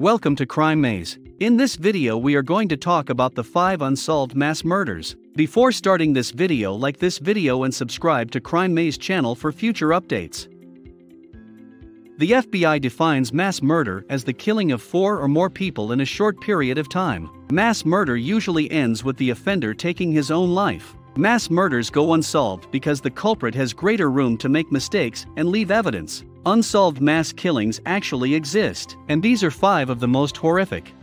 Welcome to Crime Maze. In this video we are going to talk about the 5 unsolved mass murders. Before starting this video, like this video and subscribe to Crime Maze channel for future updates. The FBI defines mass murder as the killing of 4 or more people in a short period of time. Mass murder usually ends with the offender taking his own life. Mass murders go unsolved because the culprit has greater room to make mistakes and leave evidence. Unsolved mass killings actually exist, and these are 5 of the most horrific.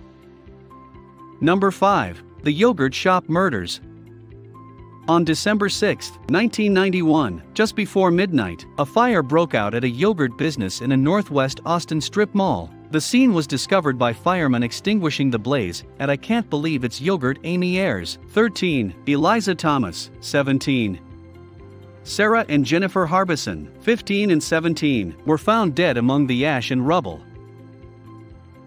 Number 5. The Yogurt Shop Murders. On December 6, 1991, just before midnight, a fire broke out at a yogurt business in a northwest Austin strip mall. The scene was discovered by firemen extinguishing the blaze at I Can't Believe It's Yogurt. Amy Ayers, 13, Eliza Thomas, 17, Sarah and Jennifer Harbison, 15 and 17, were found dead among the ash and rubble.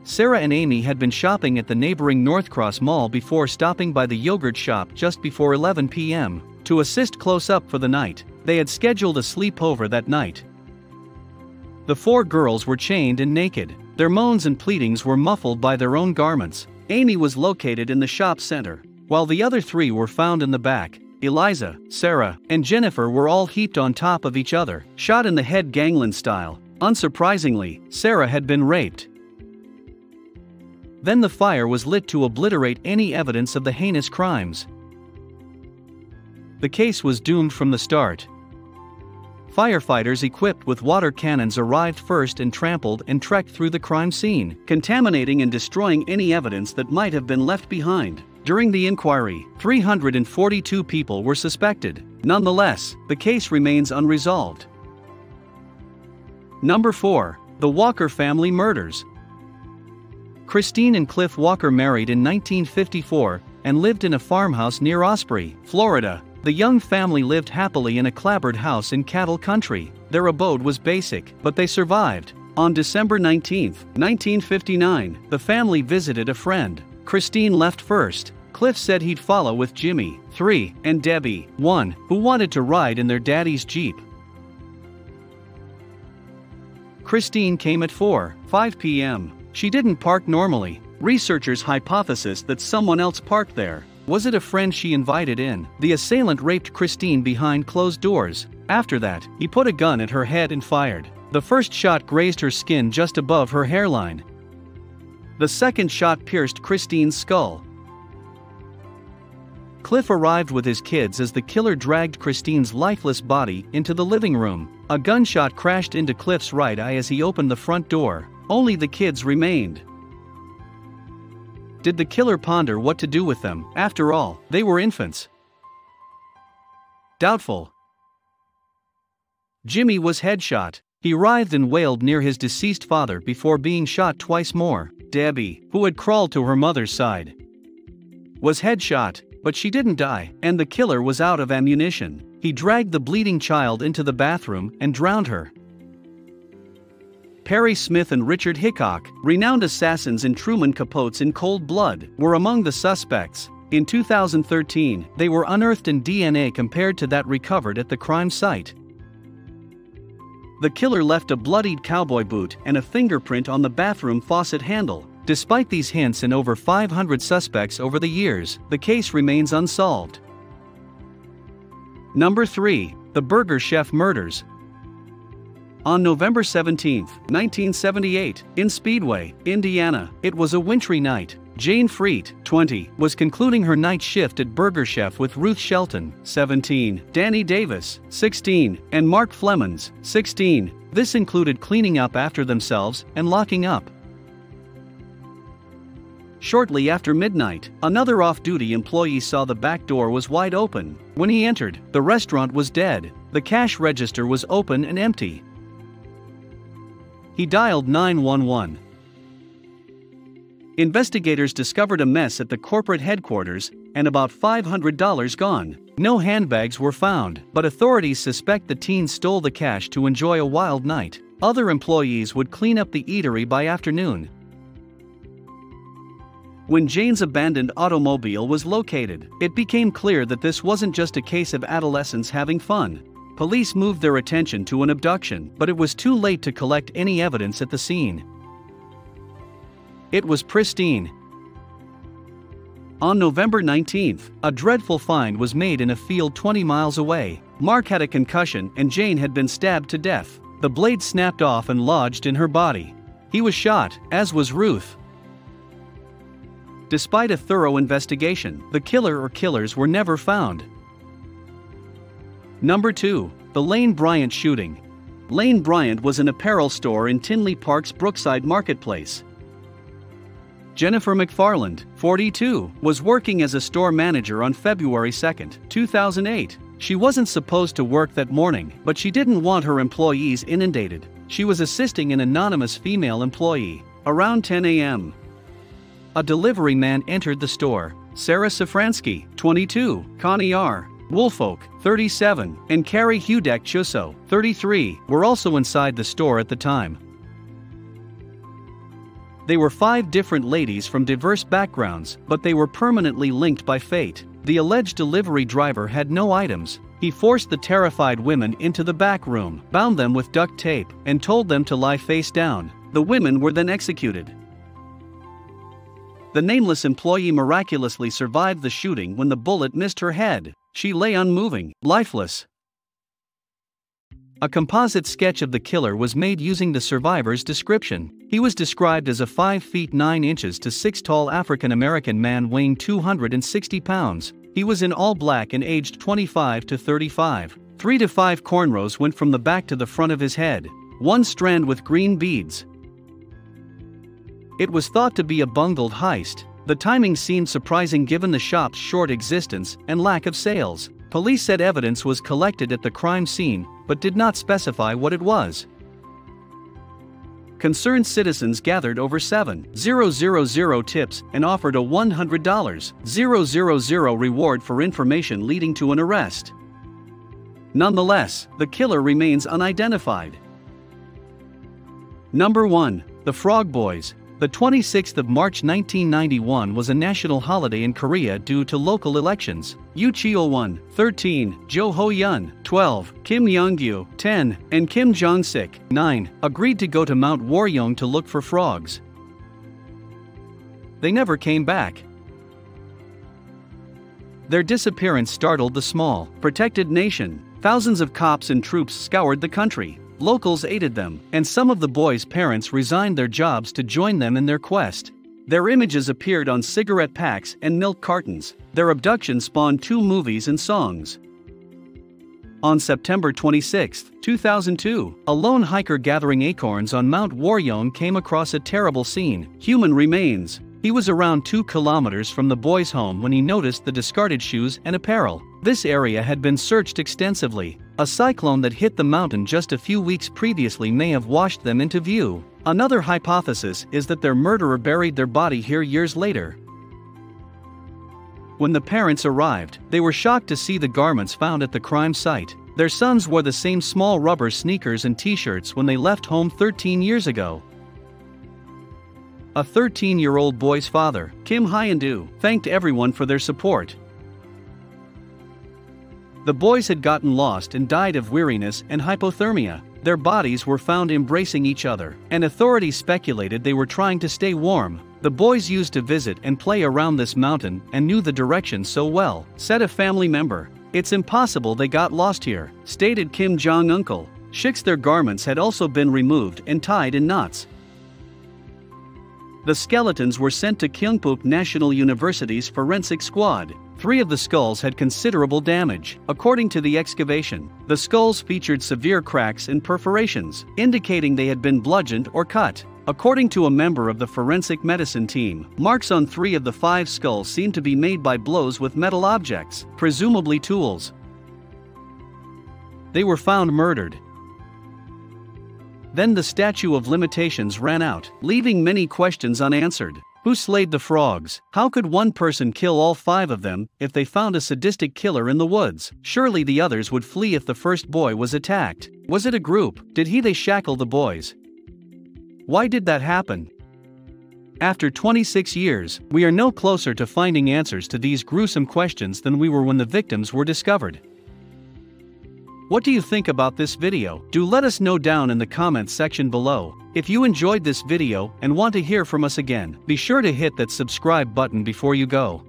Sarah and Amy had been shopping at the neighboring Northcross Mall before stopping by the yogurt shop just before 11 p.m. to assist close-up for the night. They had scheduled a sleepover that night. The 4 girls were chained and naked. Their moans and pleadings were muffled by their own garments. Amy was located in the shop center, while the other 3 were found in the back. Eliza, Sarah, and Jennifer were all heaped on top of each other, shot in the head gangland style. Unsurprisingly, Sarah had been raped. Then the fire was lit to obliterate any evidence of the heinous crimes. The case was doomed from the start. Firefighters equipped with water cannons arrived first and trampled and trekked through the crime scene, contaminating and destroying any evidence that might have been left behind. During the inquiry, 342 people were suspected. Nonetheless, the case remains unresolved. Number 4. The Walker Family Murders. Christine and Cliff Walker married in 1954 and lived in a farmhouse near Osprey, Florida. The young family lived happily in a clapboard house in cattle country. Their abode was basic, but they survived. On December 19, 1959, the family visited a friend. Christine left first. Cliff said he'd follow with Jimmy, 3, and Debbie, 1, who wanted to ride in their daddy's Jeep. Christine came at 4:05 p.m. She didn't park normally. Researchers hypothesized that someone else parked there. Was it a friend she invited in? The assailant raped Christine behind closed doors. After that, he put a gun at her head and fired. The first shot grazed her skin just above her hairline. The second shot pierced Christine's skull. Cliff arrived with his kids as the killer dragged Christine's lifeless body into the living room. A gunshot crashed into Cliff's right eye as he opened the front door. Only the kids remained. Did the killer ponder what to do with them? After all, they were infants. Doubtful. Jimmy was headshot. He writhed and wailed near his deceased father before being shot twice more. Debbie, who had crawled to her mother's side, was headshot, but she didn't die, and the killer was out of ammunition. He dragged the bleeding child into the bathroom and drowned her. Perry Smith and Richard Hickock, renowned assassins in Truman Capote's In Cold Blood, were among the suspects. In 2013, they were unearthed in DNA compared to that recovered at the crime site. The killer left a bloodied cowboy boot and a fingerprint on the bathroom faucet handle. Despite these hints and over 500 suspects over the years, the case remains unsolved. Number 3. The Burger Chef Murders. On November 17, 1978, in Speedway, Indiana, it was a wintry night. Jane Freet, 20, was concluding her night shift at Burger Chef with Ruth Shelton, 17, Danny Davis, 16, and Mark Flemons, 16. This included cleaning up after themselves and locking up. Shortly after midnight, another off-duty employee saw the back door was wide open. When he entered, the restaurant was dead. The cash register was open and empty. He dialed 911. Investigators discovered a mess at the corporate headquarters and about $500 gone. No handbags were found, but authorities suspect the teen stole the cash to enjoy a wild night. Other employees would clean up the eatery by afternoon, when Jane's abandoned automobile was located. It became clear that this wasn't just a case of adolescents having fun. Police moved their attention to an abduction, but it was too late to collect any evidence at the scene. It was pristine. On November 19th, a dreadful find was made in a field 20 miles away. Mark had a concussion and Jane had been stabbed to death. The blade snapped off and lodged in her body. He was shot, as was Ruth. Despite a thorough investigation, the killer or killers were never found. Number 2. The Lane Bryant Shooting. Lane Bryant was an apparel store in Tinley Park's Brookside Marketplace. Jennifer McFarland, 42, was working as a store manager on February 2, 2008. She wasn't supposed to work that morning, but she didn't want her employees inundated. She was assisting an anonymous female employee. Around 10 a.m., a delivery man entered the store. Sarah Safransky, 22, Connie R. Woolfolk, 37, and Carrie Hudak Chusso, 33, were also inside the store at the time. They were 5 different ladies from diverse backgrounds, but they were permanently linked by fate. The alleged delivery driver had no items. He forced the terrified women into the back room, bound them with duct tape, and told them to lie face down. The women were then executed. The nameless employee miraculously survived the shooting when the bullet missed her head. She lay unmoving, lifeless. A composite sketch of the killer was made using the survivor's description. He was described as a 5 feet 9 inches to 6 tall African-American man weighing 260 pounds. He was in all black and aged 25 to 35. 3 to 5 cornrows went from the back to the front of his head, one strand with green beads. It was thought to be a bungled heist. The timing seemed surprising given the shop's short existence and lack of sales. Police said evidence was collected at the crime scene, but did not specify what it was. Concerned citizens gathered over 7,000 tips and offered a $100,000 reward for information leading to an arrest. Nonetheless, the killer remains unidentified. Number 1. The Frog Boys. The 26th of March 1991 was a national holiday in Korea due to local elections. Yoo Cheol-won, 13, Jo Ho-yun, 12, Kim Young-gyu, 10, and Kim Jong-sik, 9, agreed to go to Mount Wolyeong to look for frogs. They never came back. Their disappearance startled the small, protected nation. Thousands of cops and troops scoured the country. Locals aided them, and some of the boys' parents resigned their jobs to join them in their quest. Their images appeared on cigarette packs and milk cartons. Their abduction spawned 2 movies and songs. On September 26, 2002, a lone hiker gathering acorns on Mount Wolyeong came across a terrible scene: human remains. He was around 2 kilometers from the boys' home when he noticed the discarded shoes and apparel. This area had been searched extensively. A cyclone that hit the mountain just a few weeks previously may have washed them into view. Another hypothesis is that their murderer buried their body here years later. When the parents arrived, they were shocked to see the garments found at the crime site. Their sons wore the same small rubber sneakers and t-shirts when they left home 13 years ago. A 13-year-old boy's father, Kim Hyun-doo, thanked everyone for their support. The boys had gotten lost and died of weariness and hypothermia. Their bodies were found embracing each other, and authorities speculated they were trying to stay warm. The boys used to visit and play around this mountain and knew the direction so well, said a family member. It's impossible they got lost here, stated Kim Jong-uncle. Their garments had also been removed and tied in knots. The skeletons were sent to Gyeongpup National University's forensic squad. 3 of the skulls had considerable damage. According to the excavation, the skulls featured severe cracks and perforations, indicating they had been bludgeoned or cut. According to a member of the forensic medicine team, marks on 3 of the 5 skulls seemed to be made by blows with metal objects, presumably tools. They were found murdered. Then the statute of limitations ran out, leaving many questions unanswered. Who slayed the frogs? How could one person kill all 5 of them? If they found a sadistic killer in the woods, surely the others would flee if the first boy was attacked. Was it a group? Did they shackle the boys? Why did that happen? After 26 years, we are no closer to finding answers to these gruesome questions than we were when the victims were discovered. What do you think about this video? Do let us know down in the comments section below. If you enjoyed this video and want to hear from us again, be sure to hit that subscribe button before you go.